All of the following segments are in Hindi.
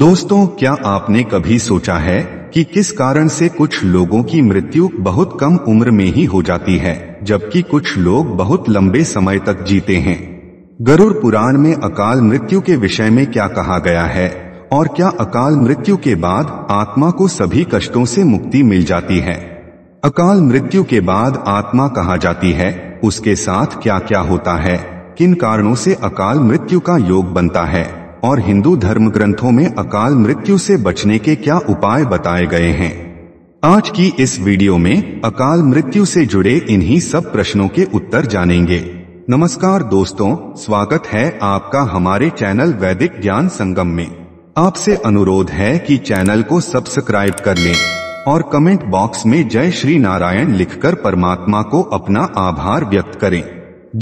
दोस्तों, क्या आपने कभी सोचा है कि किस कारण से कुछ लोगों की मृत्यु बहुत कम उम्र में ही हो जाती है जबकि कुछ लोग बहुत लंबे समय तक जीते हैं। गरुड़ पुराण में अकाल मृत्यु के विषय में क्या कहा गया है और क्या अकाल मृत्यु के बाद आत्मा को सभी कष्टों से मुक्ति मिल जाती है। अकाल मृत्यु के बाद आत्मा कहाँ जाती है, उसके साथ क्या क्या होता है, किन कारणों से अकाल मृत्यु का योग बनता है और हिंदू धर्म ग्रंथों में अकाल मृत्यु से बचने के क्या उपाय बताए गए हैं। आज की इस वीडियो में अकाल मृत्यु से जुड़े इन्हीं सब प्रश्नों के उत्तर जानेंगे। नमस्कार दोस्तों, स्वागत है आपका हमारे चैनल वैदिक ज्ञान संगम में। आपसे अनुरोध है कि चैनल को सब्सक्राइब कर लें और कमेंट बॉक्स में जय श्री नारायण लिखकर परमात्मा को अपना आभार व्यक्त करें।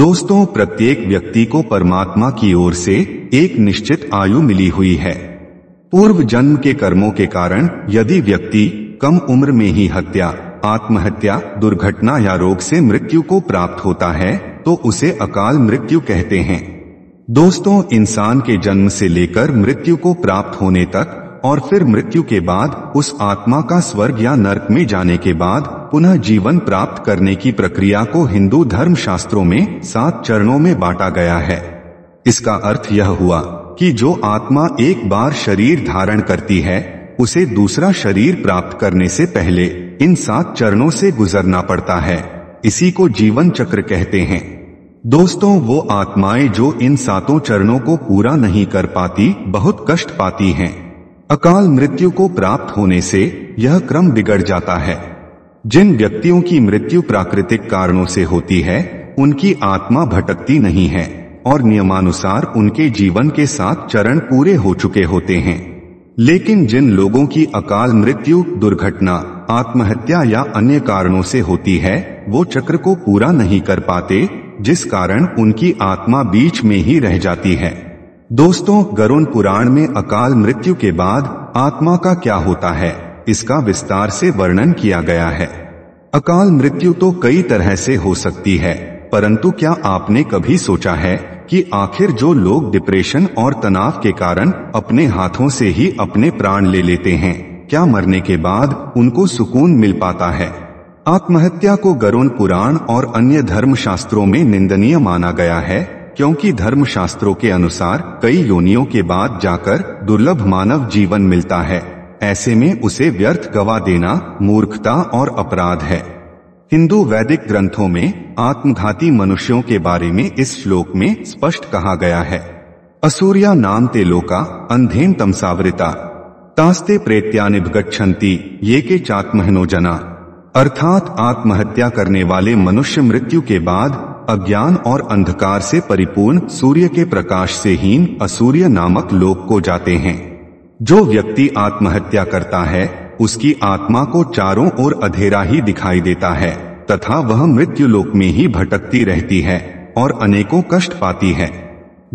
दोस्तों, प्रत्येक व्यक्ति को परमात्मा की ओर से एक निश्चित आयु मिली हुई है। पूर्व जन्म के कर्मों के कारण यदि व्यक्ति कम उम्र में ही हत्या, आत्महत्या, दुर्घटना या रोग से मृत्यु को प्राप्त होता है तो उसे अकाल मृत्यु कहते हैं। दोस्तों, इंसान के जन्म से लेकर मृत्यु को प्राप्त होने तक और फिर मृत्यु के बाद उस आत्मा का स्वर्ग या नरक में जाने के बाद पुनः जीवन प्राप्त करने की प्रक्रिया को हिंदू धर्म शास्त्रों में 7 चरणों में बांटा गया है। इसका अर्थ यह हुआ कि जो आत्मा एक बार शरीर धारण करती है उसे दूसरा शरीर प्राप्त करने से पहले इन 7 चरणों से गुजरना पड़ता है। इसी को जीवन चक्र कहते हैं। दोस्तों, वो आत्माएं जो इन 7 चरणों को पूरा नहीं कर पाती बहुत कष्ट पाती हैं। अकाल मृत्यु को प्राप्त होने से यह क्रम बिगड़ जाता है। जिन व्यक्तियों की मृत्यु प्राकृतिक कारणों से होती है उनकी आत्मा भटकती नहीं है और नियमानुसार उनके जीवन के 7 चरण पूरे हो चुके होते हैं। लेकिन जिन लोगों की अकाल मृत्यु दुर्घटना, आत्महत्या या अन्य कारणों से होती है वो चक्र को पूरा नहीं कर पाते, जिस कारण उनकी आत्मा बीच में ही रह जाती है। दोस्तों, गरुड़ पुराण में अकाल मृत्यु के बाद आत्मा का क्या होता है इसका विस्तार से वर्णन किया गया है। अकाल मृत्यु तो कई तरह से हो सकती है, परंतु क्या आपने कभी सोचा है कि आखिर जो लोग डिप्रेशन और तनाव के कारण अपने हाथों से ही अपने प्राण ले लेते हैं, क्या मरने के बाद उनको सुकून मिल पाता है। आत्महत्या को गरुड़ पुराण और अन्य धर्म शास्त्रों में निंदनीय माना गया है क्योंकि धर्म शास्त्रों के अनुसार कई योनियों के बाद जाकर दुर्लभ मानव जीवन मिलता है। ऐसे में उसे व्यर्थ गवा देना मूर्खता और अपराध है। हिंदू वैदिक ग्रंथों में आत्मघाती मनुष्यों के बारे में इस श्लोक में स्पष्ट कहा गया है। असुर्या नाम ते लोका अंधेन तमसावृता तास्ते प्रेत्यानिभगच्छन्ति ये के चात्महनो जना। अर्थात आत्महत्या करने वाले मनुष्य मृत्यु के बाद अज्ञान और अंधकार से परिपूर्ण सूर्य के प्रकाश से हीन असुर्य नामक लोक को जाते हैं। जो व्यक्ति आत्महत्या करता है उसकी आत्मा को चारों ओर अंधेरा ही दिखाई देता है तथा वह मृत्यु लोक में ही भटकती रहती है और अनेकों कष्ट पाती है।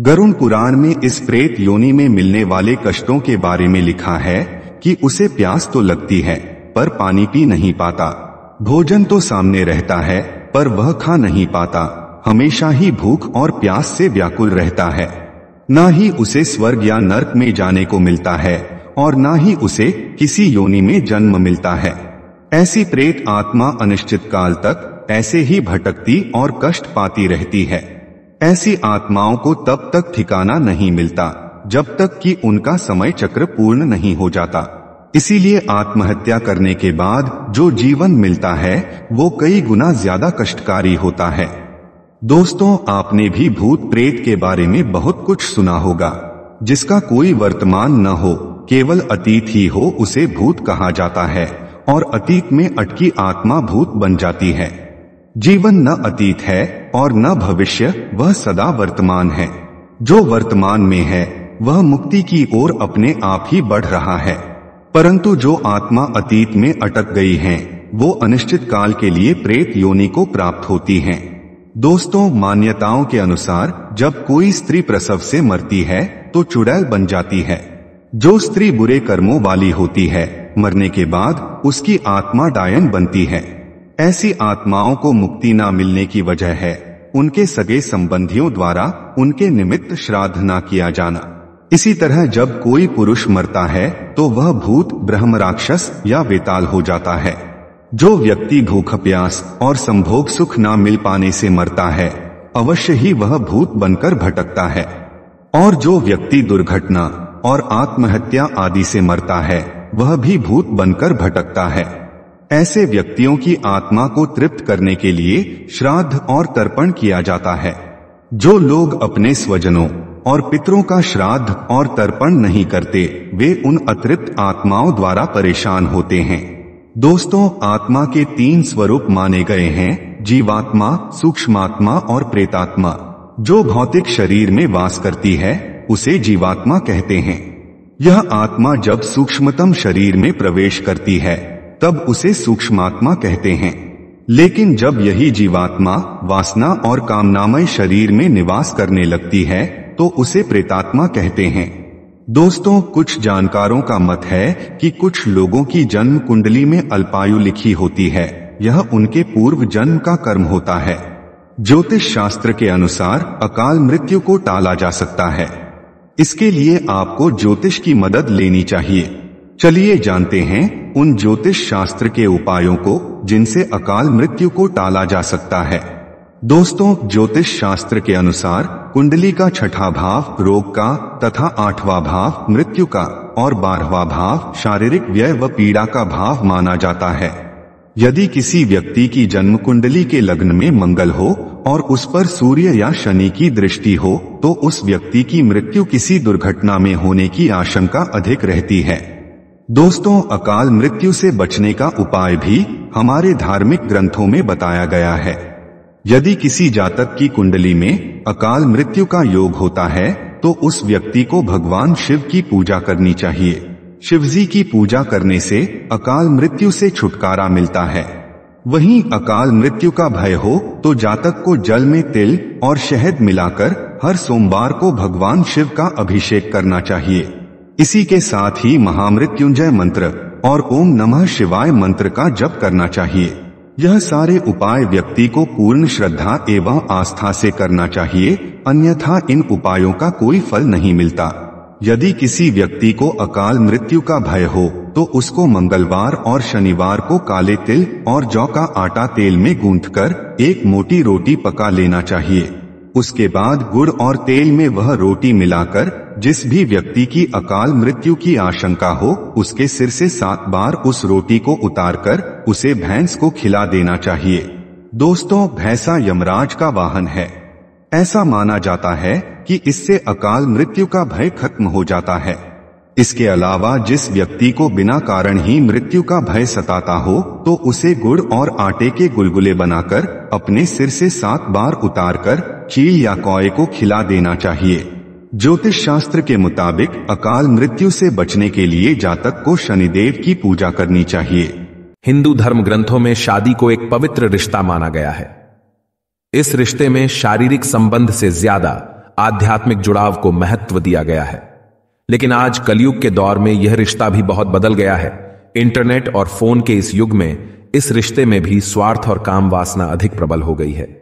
गरुड़ पुराण में इस प्रेत योनि में मिलने वाले कष्टों के बारे में लिखा है कि उसे प्यास तो लगती है पर पानी पी नहीं पाता, भोजन तो सामने रहता है पर वह खा नहीं पाता, हमेशा ही भूख और प्यास से व्याकुल रहता है। ना ही उसे स्वर्ग या नर्क में जाने को मिलता है और ना ही उसे किसी योनि में जन्म मिलता है। ऐसी प्रेत आत्मा अनिश्चित काल तक ऐसे ही भटकती और कष्ट पाती रहती है। ऐसी आत्माओं को तब तक ठिकाना नहीं मिलता जब तक कि उनका समय चक्र पूर्ण नहीं हो जाता। इसीलिए आत्महत्या करने के बाद जो जीवन मिलता है वो कई गुना ज्यादा कष्टकारी होता है। दोस्तों, आपने भी भूत प्रेत के बारे में बहुत कुछ सुना होगा। जिसका कोई वर्तमान न हो केवल अतीत ही हो उसे भूत कहा जाता है और अतीत में अटकी आत्मा भूत बन जाती है। जीवन न अतीत है और न भविष्य, वह सदा वर्तमान है। जो वर्तमान में है वह मुक्ति की ओर अपने आप ही बढ़ रहा है, परंतु जो आत्मा अतीत में अटक गई हैं, वो अनिश्चित काल के लिए प्रेत योनि को प्राप्त होती हैं। दोस्तों, मान्यताओं के अनुसार जब कोई स्त्री प्रसव से मरती है तो चुड़ैल बन जाती है। जो स्त्री बुरे कर्मों वाली होती है मरने के बाद उसकी आत्मा डायन बनती है। ऐसी आत्माओं को मुक्ति न मिलने की वजह है उनके सगे संबंधियों द्वारा उनके निमित्त श्राद्ध न किया जाना। इसी तरह जब कोई पुरुष मरता है तो वह भूत, ब्रह्म, राक्षस या वेताल हो जाता है। जो व्यक्ति भूख, प्यास और संभोग सुख ना मिल पाने से मरता है, अवश्य ही वह भूत बनकर भटकता है। और जो व्यक्ति दुर्घटना और आत्महत्या आदि से मरता है, वह भी भूत बनकर भटकता है। ऐसे व्यक्तियों की आत्मा को तृप्त करने के लिए श्राद्ध और तर्पण किया जाता है। जो लोग अपने स्वजनों और पितरों का श्राद्ध और तर्पण नहीं करते, वे उन अतृप्त आत्माओं द्वारा परेशान होते हैं। दोस्तों, आत्मा के तीन स्वरूप माने गए हैं, जीवात्मा, सूक्ष्मात्मा और प्रेतात्मा। जो भौतिक शरीर में वास करती है उसे जीवात्मा कहते हैं। यह आत्मा जब सूक्ष्मतम शरीर में प्रवेश करती है तब उसे सूक्ष्मात्मा कहते हैं। लेकिन जब यही जीवात्मा वासना और कामनामय शरीर में निवास करने लगती है तो उसे प्रेतात्मा कहते हैं। दोस्तों, कुछ जानकारों का मत है कि कुछ लोगों की जन्म कुंडली में अल्पायु लिखी होती है, यह उनके पूर्व जन्म का कर्म होता है। ज्योतिष शास्त्र के अनुसार अकाल मृत्यु को टाला जा सकता है, इसके लिए आपको ज्योतिष की मदद लेनी चाहिए। चलिए जानते हैं उन ज्योतिष शास्त्र के उपायों को जिनसे अकाल मृत्यु को टाला जा सकता है। दोस्तों, ज्योतिष शास्त्र के अनुसार कुंडली का छठा भाव रोग का तथा आठवां भाव मृत्यु का और बारहवां भाव शारीरिक व्यय व पीड़ा का भाव माना जाता है। यदि किसी व्यक्ति की जन्म कुंडली के लग्न में मंगल हो और उस पर सूर्य या शनि की दृष्टि हो तो उस व्यक्ति की मृत्यु किसी दुर्घटना में होने की आशंका अधिक रहती है। दोस्तों, अकाल मृत्यु से बचने का उपाय भी हमारे धार्मिक ग्रंथों में बताया गया है। यदि किसी जातक की कुंडली में अकाल मृत्यु का योग होता है तो उस व्यक्ति को भगवान शिव की पूजा करनी चाहिए। शिवजी की पूजा करने से अकाल मृत्यु से छुटकारा मिलता है। वहीं अकाल मृत्यु का भय हो तो जातक को जल में तिल और शहद मिलाकर हर सोमवार को भगवान शिव का अभिषेक करना चाहिए। इसी के साथ ही महामृत्युंजय मंत्र और ओम नमः शिवाय मंत्र का जप करना चाहिए। यह सारे उपाय व्यक्ति को पूर्ण श्रद्धा एवं आस्था से करना चाहिए, अन्यथा इन उपायों का कोई फल नहीं मिलता। यदि किसी व्यक्ति को अकाल मृत्यु का भय हो तो उसको मंगलवार और शनिवार को काले तिल और जौ का आटा तेल में गूंथकर एक मोटी रोटी पका लेना चाहिए। उसके बाद गुड़ और तेल में वह रोटी मिलाकर जिस भी व्यक्ति की अकाल मृत्यु की आशंका हो उसके सिर से 7 बार उस रोटी को उतारकर उसे भैंस को खिला देना चाहिए। दोस्तों, भैंसा यमराज का वाहन है। ऐसा माना जाता है कि इससे अकाल मृत्यु का भय खत्म हो जाता है। इसके अलावा जिस व्यक्ति को बिना कारण ही मृत्यु का भय सताता हो तो उसे गुड़ और आटे के गुलगुले बनाकर अपने सिर से 7 बार उतारकर चील या कौए को खिला देना चाहिए। ज्योतिष शास्त्र के मुताबिक अकाल मृत्यु से बचने के लिए जातक को शनिदेव की पूजा करनी चाहिए। हिंदू धर्म ग्रंथों में शादी को एक पवित्र रिश्ता माना गया है। इस रिश्ते में शारीरिक संबंध से ज्यादा आध्यात्मिक जुड़ाव को महत्व दिया गया है। लेकिन आज कलयुग के दौर में यह रिश्ता भी बहुत बदल गया है। इंटरनेट और फोन के इस युग में इस रिश्ते में भी स्वार्थ और काम वासना अधिक प्रबल हो गई है।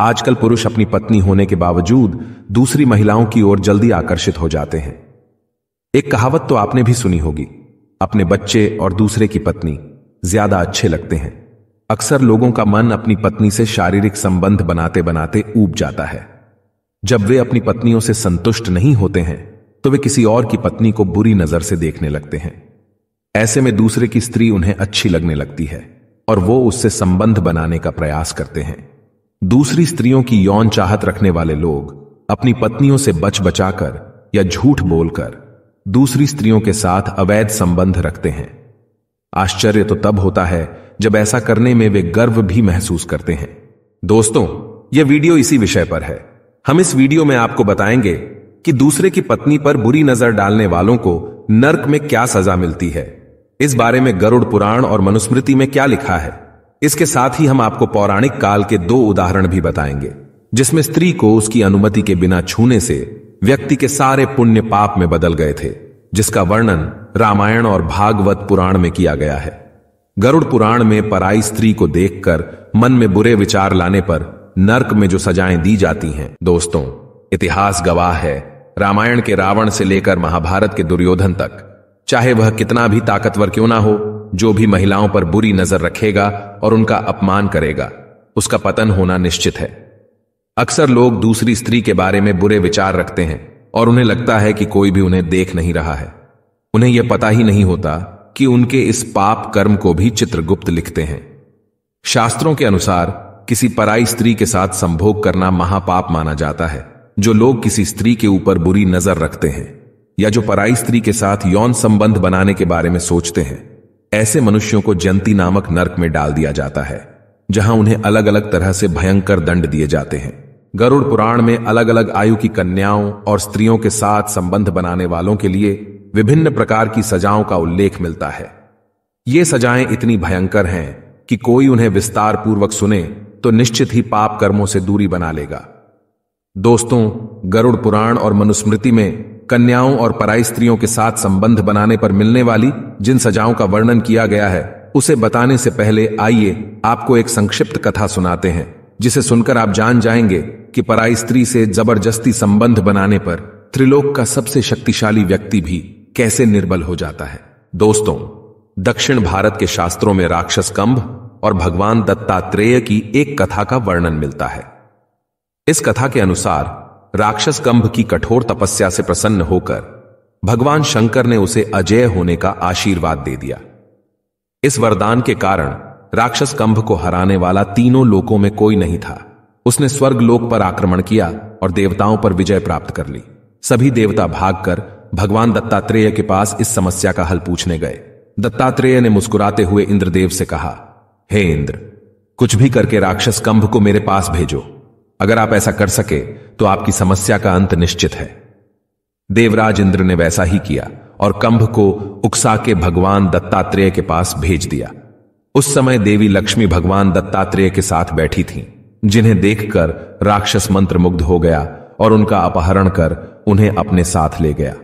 आजकल पुरुष अपनी पत्नी होने के बावजूद दूसरी महिलाओं की ओर जल्दी आकर्षित हो जाते हैं। एक कहावत तो आपने भी सुनी होगी, अपने बच्चे और दूसरे की पत्नी ज्यादा अच्छे लगते हैं। अक्सर लोगों का मन अपनी पत्नी से शारीरिक संबंध बनाते बनाते ऊब जाता है। जब वे अपनी पत्नियों से संतुष्ट नहीं होते हैं तो वे किसी और की पत्नी को बुरी नजर से देखने लगते हैं। ऐसे में दूसरे की स्त्री उन्हें अच्छी लगने लगती है और वो उससे संबंध बनाने का प्रयास करते हैं। दूसरी स्त्रियों की यौन चाहत रखने वाले लोग अपनी पत्नियों से बच बचाकर या झूठ बोलकर दूसरी स्त्रियों के साथ अवैध संबंध रखते हैं। आश्चर्य तो तब होता है जब ऐसा करने में वे गर्व भी महसूस करते हैं। दोस्तों, यह वीडियो इसी विषय पर है। हम इस वीडियो में आपको बताएंगे कि दूसरे की पत्नी पर बुरी नजर डालने वालों को नरक में क्या सजा मिलती है। इस बारे में गरुड़ पुराण और मनुस्मृति में क्या लिखा है। इसके साथ ही हम आपको पौराणिक काल के 2 उदाहरण भी बताएंगे जिसमें स्त्री को उसकी अनुमति के बिना छूने से व्यक्ति के सारे पुण्य पाप में बदल गए थे, जिसका वर्णन रामायण और भागवत पुराण में किया गया है। गरुड़ पुराण में पराई स्त्री को देखकर मन में बुरे विचार लाने पर नर्क में जो सजाएं दी जाती हैं, दोस्तों इतिहास गवाह है रामायण के रावण से लेकर महाभारत के दुर्योधन तक, चाहे वह कितना भी ताकतवर क्यों ना हो, जो भी महिलाओं पर बुरी नजर रखेगा और उनका अपमान करेगा, उसका पतन होना निश्चित है। अक्सर लोग दूसरी स्त्री के बारे में बुरे विचार रखते हैं और उन्हें लगता है कि कोई भी उन्हें देख नहीं रहा है। उन्हें यह पता ही नहीं होता कि उनके इस पाप कर्म को भी चित्रगुप्त लिखते हैं। शास्त्रों के अनुसार किसी पराई स्त्री के साथ संभोग करना महापाप माना जाता है। जो लोग किसी स्त्री के ऊपर बुरी नजर रखते हैं या जो पराई स्त्री के साथ यौन संबंध बनाने के बारे में सोचते हैं, ऐसे मनुष्यों को जंती नामक नरक में डाल दिया जाता है, जहां उन्हें अलग अलग तरह से भयंकर दंड दिए जाते हैं। गरुड़ पुराण में अलग अलग आयु की कन्याओं और स्त्रियों के साथ संबंध बनाने वालों के लिए विभिन्न प्रकार की सजाओं का उल्लेख मिलता है। ये सजाएं इतनी भयंकर हैं कि कोई उन्हें विस्तार पूर्वक सुने तो निश्चित ही पाप कर्मों से दूरी बना लेगा। दोस्तों, गरुड़ पुराण और मनुस्मृति में कन्याओं और पराई स्त्रियों के साथ संबंध बनाने पर मिलने वाली जिन सजाओं का वर्णन किया गया है, उसे बताने से पहले आइए आपको एक संक्षिप्त कथा सुनाते हैं, जिसे सुनकर आप जान जाएंगे कि पराई स्त्री से जबरदस्ती संबंध बनाने पर त्रिलोक का सबसे शक्तिशाली व्यक्ति भी कैसे निर्बल हो जाता है। दोस्तों, दक्षिण भारत के शास्त्रों में राक्षस कंभ और भगवान दत्तात्रेय की एक कथा का वर्णन मिलता है। इस कथा के अनुसार राक्षस कंभ की कठोर तपस्या से प्रसन्न होकर भगवान शंकर ने उसे अजय होने का आशीर्वाद दे दिया। इस वरदान के कारण राक्षस कंभ को हराने वाला तीनों लोकों में कोई नहीं था। उसने स्वर्ग लोक पर आक्रमण किया और देवताओं पर विजय प्राप्त कर ली। सभी देवता भागकर भगवान दत्तात्रेय के पास इस समस्या का हल पूछने गए। दत्तात्रेय ने मुस्कुराते हुए इंद्रदेव से कहा, हे इंद्र, कुछ भी करके राक्षस कंभ को मेरे पास भेजो। अगर आप ऐसा कर सके तो आपकी समस्या का अंत निश्चित है। देवराज इंद्र ने वैसा ही किया और कंभ को उकसा के भगवान दत्तात्रेय के पास भेज दिया। उस समय देवी लक्ष्मी भगवान दत्तात्रेय के साथ बैठी थीं, जिन्हें देखकर राक्षस मंत्र मुग्ध हो गया और उनका अपहरण कर उन्हें अपने साथ ले गया।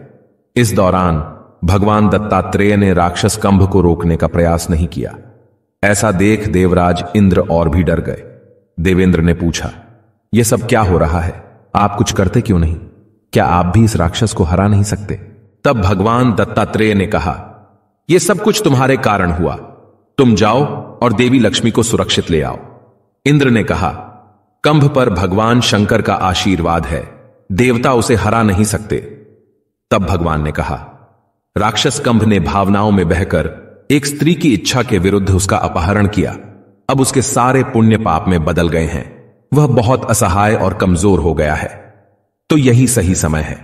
इस दौरान भगवान दत्तात्रेय ने राक्षस कंभ को रोकने का प्रयास नहीं किया। ऐसा देख देवराज इंद्र और भी डर गए। देवेंद्र ने पूछा, यह सब क्या हो रहा है? आप कुछ करते क्यों नहीं? क्या आप भी इस राक्षस को हरा नहीं सकते? तब भगवान दत्तात्रेय ने कहा, यह सब कुछ तुम्हारे कारण हुआ। तुम जाओ और देवी लक्ष्मी को सुरक्षित ले आओ। इंद्र ने कहा, कंभ पर भगवान शंकर का आशीर्वाद है, देवता उसे हरा नहीं सकते। तब भगवान ने कहा, राक्षस कंभ ने भावनाओं में बहकर एक स्त्री की इच्छा के विरुद्ध उसका अपहरण किया। अब उसके सारे पुण्य पाप में बदल गए हैं। वह बहुत असहाय और कमजोर हो गया है। तो यही सही समय है,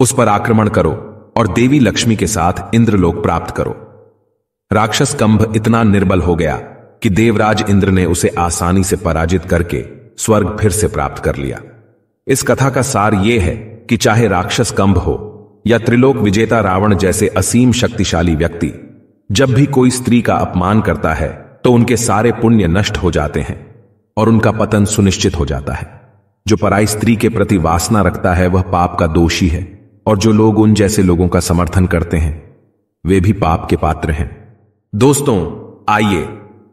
उस पर आक्रमण करो और देवी लक्ष्मी के साथ इंद्रलोक प्राप्त करो। राक्षस कंभ इतना निर्बल हो गया कि देवराज इंद्र ने उसे आसानी से पराजित करके स्वर्ग फिर से प्राप्त कर लिया। इस कथा का सार यह है कि चाहे राक्षस कंभ हो या त्रिलोक विजेता रावण जैसे असीम शक्तिशाली व्यक्ति, जब भी कोई स्त्री का अपमान करता है तो उनके सारे पुण्य नष्ट हो जाते हैं और उनका पतन सुनिश्चित हो जाता है। जो पराई स्त्री के प्रति वासना रखता है वह पाप का दोषी है, और जो लोग उन जैसे लोगों का समर्थन करते हैं वे भी पाप के पात्र हैं। दोस्तों, आइए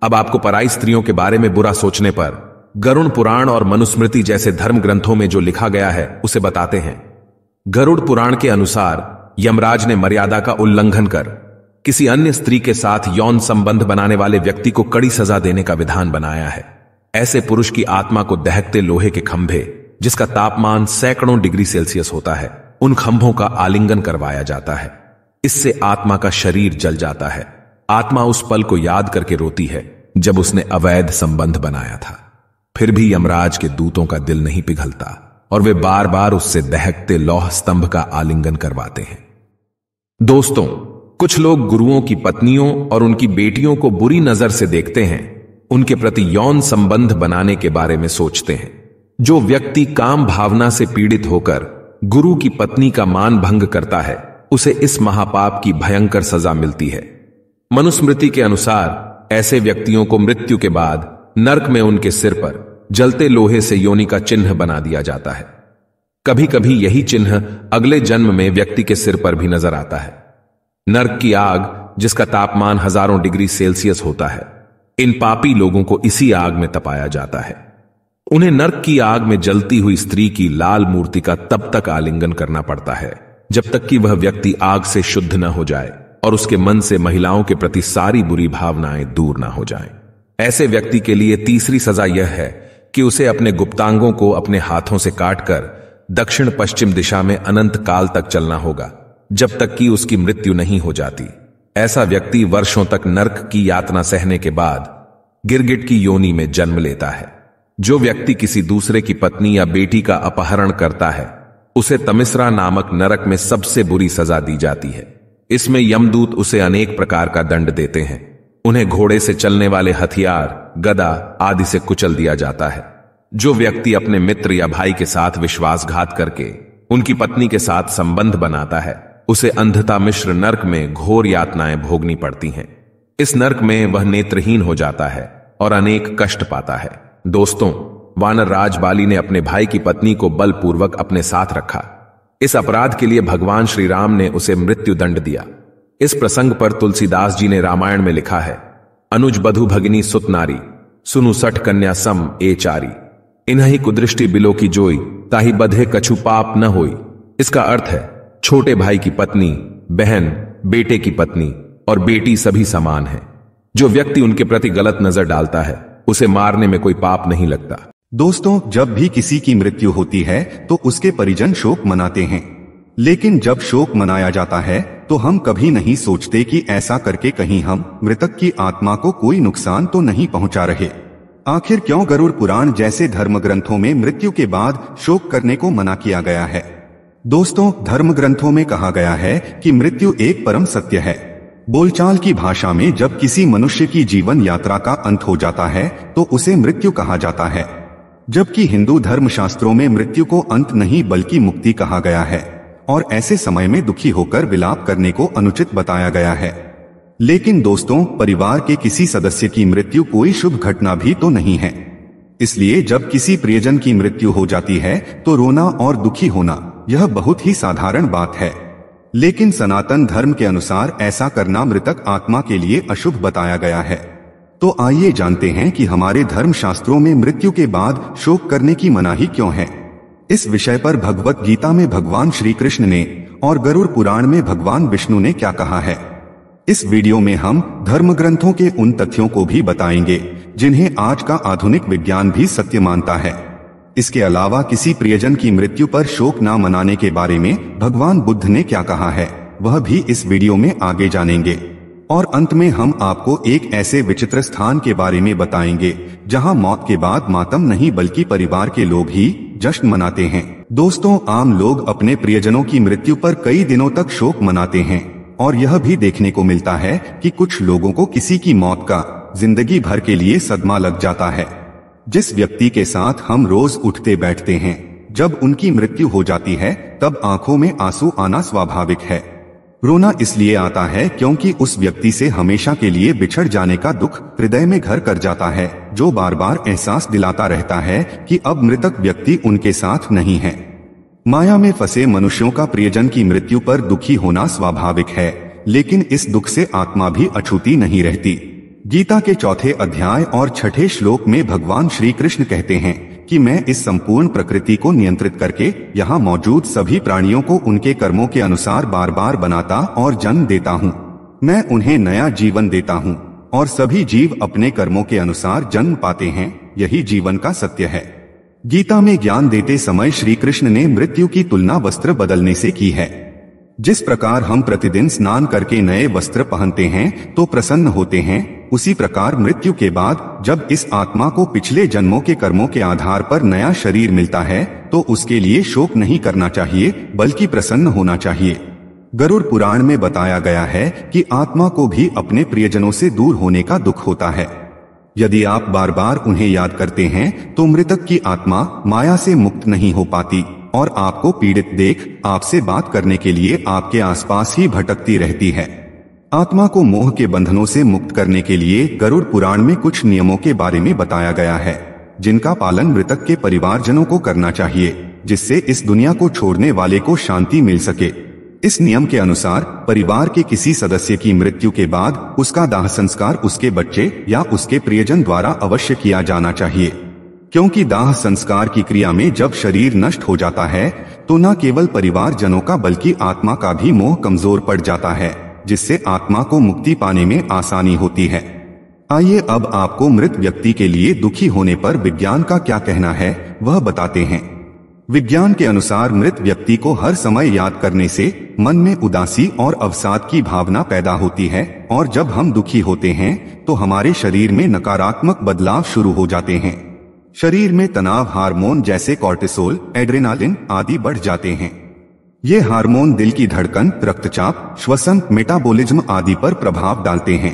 अब आपको पराई स्त्रियों के बारे में बुरा सोचने पर गरुड़ पुराण और मनुस्मृति जैसे धर्म ग्रंथों में जो लिखा गया है उसे बताते हैं। गरुड़ पुराण के अनुसार यमराज ने मर्यादा का उल्लंघन कर किसी अन्य स्त्री के साथ यौन संबंध बनाने वाले व्यक्ति को कड़ी सजा देने का विधान बनाया है। ऐसे पुरुष की आत्मा को दहकते लोहे के खंभे, जिसका तापमान सैकड़ों डिग्री सेल्सियस होता है, उन खंभों का आलिंगन करवाया जाता है। इससे आत्मा का शरीर जल जाता है। आत्मा उस पल को याद करके रोती है जब उसने अवैध संबंध बनाया था। फिर भी यमराज के दूतों का दिल नहीं पिघलता और वे बार बार उससे दहकते लौह स्तंभ का आलिंगन करवाते हैं। दोस्तों, कुछ लोग गुरुओं की पत्नियों और उनकी बेटियों को बुरी नजर से देखते हैं, उनके प्रति यौन संबंध बनाने के बारे में सोचते हैं। जो व्यक्ति काम भावना से पीड़ित होकर गुरु की पत्नी का मान भंग करता है, उसे इस महापाप की भयंकर सजा मिलती है। मनुस्मृति के अनुसार ऐसे व्यक्तियों को मृत्यु के बाद नर्क में उनके सिर पर जलते लोहे से योनि का चिन्ह बना दिया जाता है। कभी कभी यही चिन्ह अगले जन्म में व्यक्ति के सिर पर भी नजर आता है। नर्क की आग, जिसका तापमान हजारों डिग्री सेल्सियस होता है, इन पापी लोगों को इसी आग में तपाया जाता है। उन्हें नर्क की आग में जलती हुई स्त्री की लाल मूर्ति का तब तक आलिंगन करना पड़ता है जब तक कि वह व्यक्ति आग से शुद्ध न हो जाए और उसके मन से महिलाओं के प्रति सारी बुरी भावनाएं दूर न हो जाएं। ऐसे व्यक्ति के लिए तीसरी सजा यह है कि उसे अपने गुप्तांगों को अपने हाथों से काटकर दक्षिण पश्चिम दिशा में अनंत काल तक चलना होगा जब तक कि उसकी मृत्यु नहीं हो जाती। ऐसा व्यक्ति वर्षों तक नर्क की यातना सहने के बाद गिरगिट की योनि में जन्म लेता है। जो व्यक्ति किसी दूसरे की पत्नी या बेटी का अपहरण करता है उसे तमिस्रा नामक नरक में सबसे बुरी सजा दी जाती है। इसमें यमदूत उसे अनेक प्रकार का दंड देते हैं। उन्हें घोड़े से चलने वाले हथियार, गदा आदि से कुचल दिया जाता है। जो व्यक्ति अपने मित्र या भाई के साथ विश्वासघात करके उनकी पत्नी के साथ संबंध बनाता है उसे अंधता मिश्र नरक में घोर यातनाएं भोगनी पड़ती हैं। इस नरक में वह नेत्रहीन हो जाता है और अनेक कष्ट पाता है। दोस्तों, वानर राज बाली ने अपने भाई की पत्नी को बलपूर्वक अपने साथ रखा। इस अपराध के लिए भगवान श्री राम ने उसे मृत्यु दंड दिया। इस प्रसंग पर तुलसीदास जी ने रामायण में लिखा है, अनुज बधु भगिनी सुत नारी, सुनु सठ कन्या सम ए चारी, इन्हीं कुदृष्टि बिलो की जोई, ताहि बधे कछु पाप न होई। इसका अर्थ है, छोटे भाई की पत्नी, बहन, बेटे की पत्नी और बेटी सभी समान है। जो व्यक्ति उनके प्रति गलत नजर डालता है उसे मारने में कोई पाप नहीं लगता। दोस्तों, जब भी किसी की मृत्यु होती है तो उसके परिजन शोक मनाते हैं, लेकिन जब शोक मनाया जाता है तो हम कभी नहीं सोचते कि ऐसा करके कहीं हम मृतक की आत्मा को कोई नुकसान तो नहीं पहुंचा रहे। आखिर क्यों गरुड़ पुराण जैसे धर्म ग्रंथों में मृत्यु के बाद शोक करने को मना किया गया है? दोस्तों, धर्म ग्रंथों में कहा गया है कि मृत्यु एक परम सत्य है। बोलचाल की भाषा में जब किसी मनुष्य की जीवन यात्रा का अंत हो जाता है तो उसे मृत्यु कहा जाता है, जबकि हिंदू धर्म शास्त्रों में मृत्यु को अंत नहीं बल्कि मुक्ति कहा गया है और ऐसे समय में दुखी होकर विलाप करने को अनुचित बताया गया है। लेकिन दोस्तों, परिवार के किसी सदस्य की मृत्यु कोई शुभ घटना भी तो नहीं है, इसलिए जब किसी प्रियजन की मृत्यु हो जाती है तो रोना और दुखी होना यह बहुत ही साधारण बात है। लेकिन सनातन धर्म के अनुसार ऐसा करना मृतक आत्मा के लिए अशुभ बताया गया है। तो आइए जानते हैं कि हमारे धर्म शास्त्रों में मृत्यु के बाद शोक करने की मनाही क्यों है। इस विषय पर भगवत गीता में भगवान श्री कृष्ण ने और गरुड़ पुराण में भगवान विष्णु ने क्या कहा है, इस वीडियो में हम धर्म ग्रंथों के उन तथ्यों को भी बताएंगे जिन्हें आज का आधुनिक विज्ञान भी सत्य मानता है। इसके अलावा किसी प्रियजन की मृत्यु पर शोक न मनाने के बारे में भगवान बुद्ध ने क्या कहा है वह भी इस वीडियो में आगे जानेंगे। और अंत में हम आपको एक ऐसे विचित्र स्थान के बारे में बताएंगे जहां मौत के बाद मातम नहीं बल्कि परिवार के लोग ही जश्न मनाते हैं। दोस्तों, आम लोग अपने प्रियजनों की मृत्यु पर कई दिनों तक शोक मनाते हैं और यह भी देखने को मिलता है कि कुछ लोगों को किसी की मौत का जिंदगी भर के लिए सदमा लग जाता है। जिस व्यक्ति के साथ हम रोज उठते बैठते हैं, जब उनकी मृत्यु हो जाती है तब आंखों में आंसू आना स्वाभाविक है। रोना इसलिए आता है क्योंकि उस व्यक्ति से हमेशा के लिए बिछड़ जाने का दुख हृदय में घर कर जाता है, जो बार बार एहसास दिलाता रहता है कि अब मृतक व्यक्ति उनके साथ नहीं है। माया में फंसे मनुष्यों का प्रियजन की मृत्यु पर दुखी होना स्वाभाविक है, लेकिन इस दुख से आत्मा भी अछूती नहीं रहती। गीता के चौथे अध्याय और छठे श्लोक में भगवान श्री कृष्ण कहते हैं कि मैं इस संपूर्ण प्रकृति को नियंत्रित करके यहाँ मौजूद सभी प्राणियों को उनके कर्मों के अनुसार बार बार बनाता और जन्म देता हूँ। मैं उन्हें नया जीवन देता हूँ और सभी जीव अपने कर्मों के अनुसार जन्म पाते हैं। यही जीवन का सत्य है। गीता में ज्ञान देते समय श्री कृष्ण ने मृत्यु की तुलना वस्त्र बदलने से की है। जिस प्रकार हम प्रतिदिन स्नान करके नए वस्त्र पहनते हैं तो प्रसन्न होते हैं, उसी प्रकार मृत्यु के बाद जब इस आत्मा को पिछले जन्मों के कर्मों के आधार पर नया शरीर मिलता है तो उसके लिए शोक नहीं करना चाहिए बल्कि प्रसन्न होना चाहिए। गरुड़ पुराण में बताया गया है कि आत्मा को भी अपने प्रियजनों से दूर होने का दुख होता है। यदि आप बार बार उन्हें याद करते हैं तो मृतक की आत्मा माया से मुक्त नहीं हो पाती और आपको पीड़ित देख आपसे बात करने के लिए आपके आसपास ही भटकती रहती है। आत्मा को मोह के बंधनों से मुक्त करने के लिए गरुड़ पुराण में कुछ नियमों के बारे में बताया गया है जिनका पालन मृतक के परिवारजनों को करना चाहिए, जिससे इस दुनिया को छोड़ने वाले को शांति मिल सके। इस नियम के अनुसार परिवार के किसी सदस्य की मृत्यु के बाद उसका दाह संस्कार उसके बच्चे या उसके प्रियजन द्वारा अवश्य किया जाना चाहिए। क्योंकि दाह संस्कार की क्रिया में जब शरीर नष्ट हो जाता है तो न केवल परिवार जनों का बल्कि आत्मा का भी मोह कमजोर पड़ जाता है, जिससे आत्मा को मुक्ति पाने में आसानी होती है। आइए अब आपको मृत व्यक्ति के लिए दुखी होने पर विज्ञान का क्या कहना है वह बताते हैं। विज्ञान के अनुसार मृत व्यक्ति को हर समय याद करने से मन में उदासी और अवसाद की भावना पैदा होती है, और जब हम दुखी होते हैं तो हमारे शरीर में नकारात्मक बदलाव शुरू हो जाते हैं। शरीर में तनाव हार्मोन जैसे कॉर्टिसोल, एड्रेनालिन आदि बढ़ जाते हैं। ये हार्मोन दिल की धड़कन, रक्तचाप, श्वसन, मेटाबॉलिज्म आदि पर प्रभाव डालते हैं।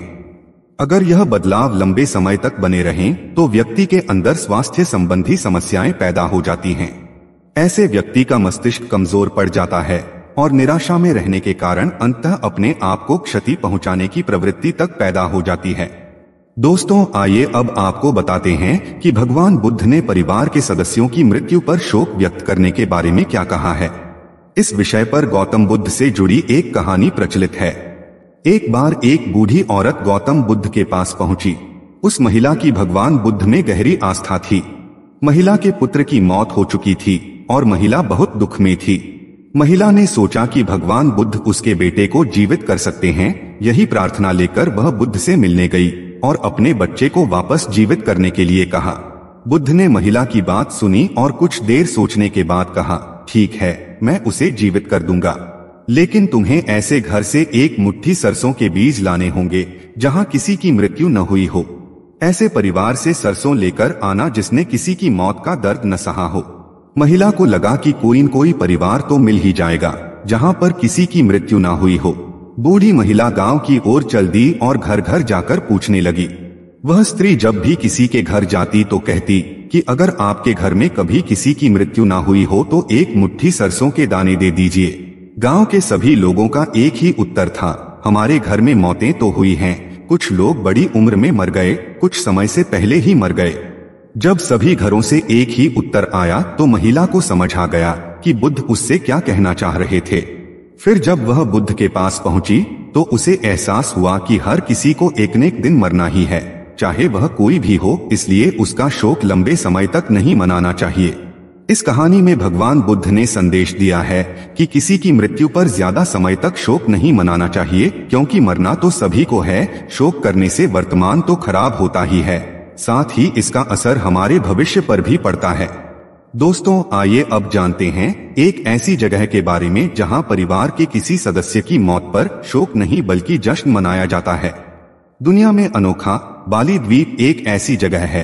अगर यह बदलाव लंबे समय तक बने रहें तो व्यक्ति के अंदर स्वास्थ्य संबंधी समस्याएं पैदा हो जाती हैं। ऐसे व्यक्ति का मस्तिष्क कमजोर पड़ जाता है और निराशा में रहने के कारण अंततः अपने आप को क्षति पहुंचाने की प्रवृत्ति तक पैदा हो जाती है। दोस्तों, आइए अब आपको बताते हैं कि भगवान बुद्ध ने परिवार के सदस्यों की मृत्यु पर शोक व्यक्त करने के बारे में क्या कहा है। इस विषय पर गौतम बुद्ध से जुड़ी एक कहानी प्रचलित है। एक बार एक बूढ़ी औरत गौतम बुद्ध के पास पहुंची। उस महिला की भगवान बुद्ध में गहरी आस्था थी। महिला के पुत्र की मौत हो चुकी थी और महिला बहुत दुख में थी। महिला ने सोचा कि भगवान बुद्ध उसके बेटे को जीवित कर सकते हैं। यही प्रार्थना लेकर वह बुद्ध से मिलने गई और अपने बच्चे को वापस जीवित करने के लिए कहा। बुद्ध ने महिला की बात सुनी और कुछ देर सोचने के बाद कहा, ठीक है, मैं उसे जीवित कर दूंगा, लेकिन तुम्हें ऐसे घर से एक मुट्ठी सरसों के बीज लाने होंगे जहां किसी की मृत्यु न हुई हो। ऐसे परिवार से सरसों लेकर आना जिसने किसी की मौत का दर्द न सहा हो। महिला को लगा कि कोई न कोई परिवार तो मिल ही जाएगा जहां पर किसी की मृत्यु ना हुई हो। बूढ़ी महिला गांव की ओर चल दी और घर घर जाकर पूछने लगी। वह स्त्री जब भी किसी के घर जाती तो कहती कि अगर आपके घर में कभी किसी की मृत्यु ना हुई हो तो एक मुट्ठी सरसों के दाने दे दीजिए। गांव के सभी लोगों का एक ही उत्तर था, हमारे घर में मौतें तो हुई हैं, कुछ लोग बड़ी उम्र में मर गए, कुछ समय से पहले ही मर गए। जब सभी घरों से एक ही उत्तर आया तो महिला को समझ आ गया कि बुद्ध उससे क्या कहना चाह रहे थे। फिर जब वह बुद्ध के पास पहुंची तो उसे एहसास हुआ कि हर किसी को एक न एक दिन मरना ही है, चाहे वह कोई भी हो, इसलिए उसका शोक लंबे समय तक नहीं मनाना चाहिए। इस कहानी में भगवान बुद्ध ने संदेश दिया है कि किसी की मृत्यु पर ज्यादा समय तक शोक नहीं मनाना चाहिए, क्योंकि मरना तो सभी को है। शोक करने से वर्तमान तो खराब होता ही है, साथ ही इसका असर हमारे भविष्य पर भी पड़ता है। दोस्तों, आइए अब जानते हैं एक ऐसी जगह के बारे में जहां परिवार के किसी सदस्य की मौत पर शोक नहीं बल्कि जश्न मनाया जाता है। दुनिया में अनोखा बाली द्वीप एक ऐसी जगह है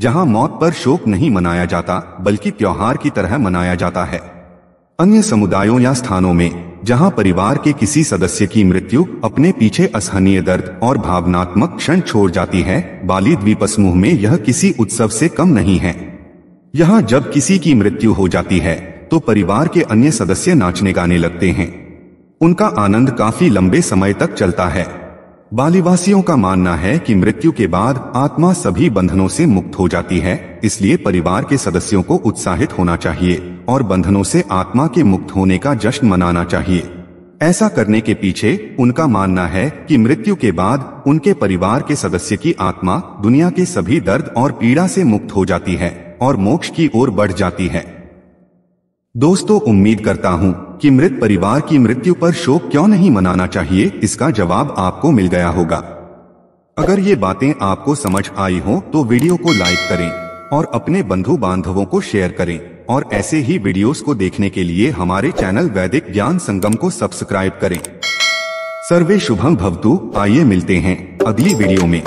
जहां मौत पर शोक नहीं मनाया जाता बल्कि त्योहार की तरह मनाया जाता है। अन्य समुदायों या स्थानों में जहां परिवार के किसी सदस्य की मृत्यु अपने पीछे असहनीय दर्द और भावनात्मक क्षण छोड़ जाती है, बाली द्वीप समूह में यह किसी उत्सव से कम नहीं है। यहां जब किसी की मृत्यु हो जाती है तो परिवार के अन्य सदस्य नाचने गाने लगते हैं। उनका आनंद काफी लंबे समय तक चलता है। बालीवासियों का मानना है कि मृत्यु के बाद आत्मा सभी बंधनों से मुक्त हो जाती है, इसलिए परिवार के सदस्यों को उत्साहित होना चाहिए और बंधनों से आत्मा के मुक्त होने का जश्न मनाना चाहिए। ऐसा करने के पीछे उनका मानना है कि मृत्यु के बाद उनके परिवार के सदस्य की आत्मा दुनिया के सभी दर्द और पीड़ा से मुक्त हो जाती है और मोक्ष की ओर बढ़ जाती है। दोस्तों, उम्मीद करता हूँ कि मृत परिवार की मृत्यु पर शोक क्यों नहीं मनाना चाहिए इसका जवाब आपको मिल गया होगा। अगर ये बातें आपको समझ आई हो तो वीडियो को लाइक करें और अपने बंधु बांधवों को शेयर करें, और ऐसे ही वीडियोस को देखने के लिए हमारे चैनल वैदिक ज्ञान संगम को सब्सक्राइब करें। सर्वे शुभम भवतु। आइए मिलते हैं अगली वीडियो में।